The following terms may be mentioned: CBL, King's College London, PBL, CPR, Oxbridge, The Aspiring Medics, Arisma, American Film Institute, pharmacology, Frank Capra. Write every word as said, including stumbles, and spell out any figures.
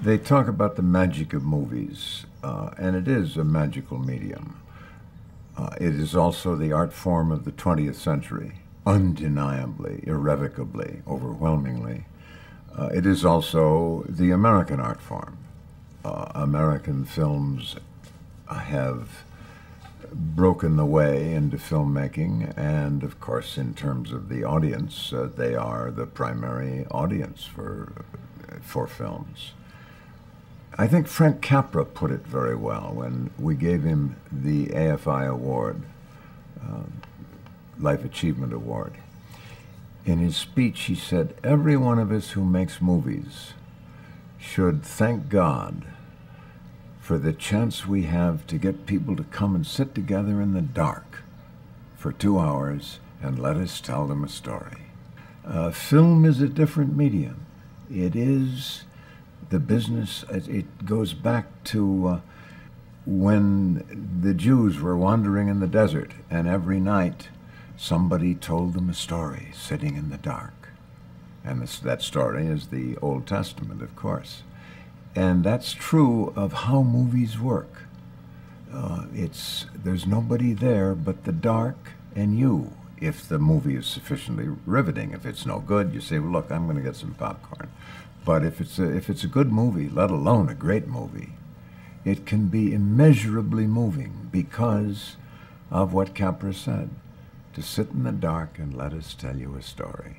They talk about the magic of movies, uh, and it is a magical medium. Uh, it is also the art form of the twentieth century, undeniably, irrevocably, overwhelmingly. Uh, it is also the American art form. Uh, American films have broken the way into filmmaking, and of course, in terms of the audience, uh, they are the primary audience for, for films. I think Frank Capra put it very well when we gave him the A F I Award, uh, Life Achievement Award. In his speech, he said, "Every one of us who makes movies should thank God for the chance we have to get people to come and sit together in the dark for two hours and let us tell them a story." Uh, film is a different medium. It is the business. It goes back to uh, when the Jews were wandering in the desert, and every night somebody told them a story sitting in the dark. And this, that story is the Old Testament, of course. And that's true of how movies work. Uh, it's, there's nobody there but the dark and you, if the movie is sufficiently riveting. If it's no good, you say, well, look, I'm going to get some popcorn. But if it's, a, if it's a good movie, let alone a great movie, it can be immeasurably moving because of what Capra said, to sit in the dark and let us tell you a story.